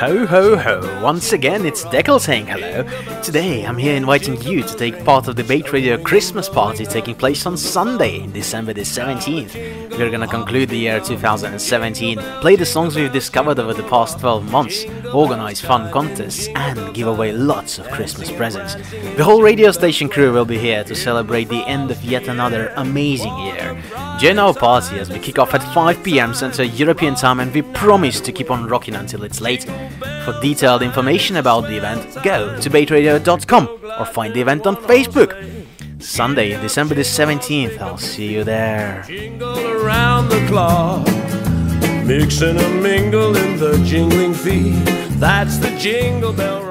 Ho ho ho, once again it's Dekel saying hello. Today I'm here inviting you to take part of the Bait Radio Christmas party taking place on Sunday, December the 17th. We're gonna conclude the year 2017, play the songs we've discovered over the past 12 months, organize fun contests and give away lots of Christmas presents. The whole radio station crew will be here to celebrate the end of yet another amazing year. Join our party as we kick off at 5 PM Central European Time, and we promise to keep on rocking until it's late. For detailed information about the event, go to baitradio.com or find the event on Facebook. Sunday, December the 17th, I'll see you there. Jingle around the clock, mixing and mingling the jingling feet. That's the jingle bell.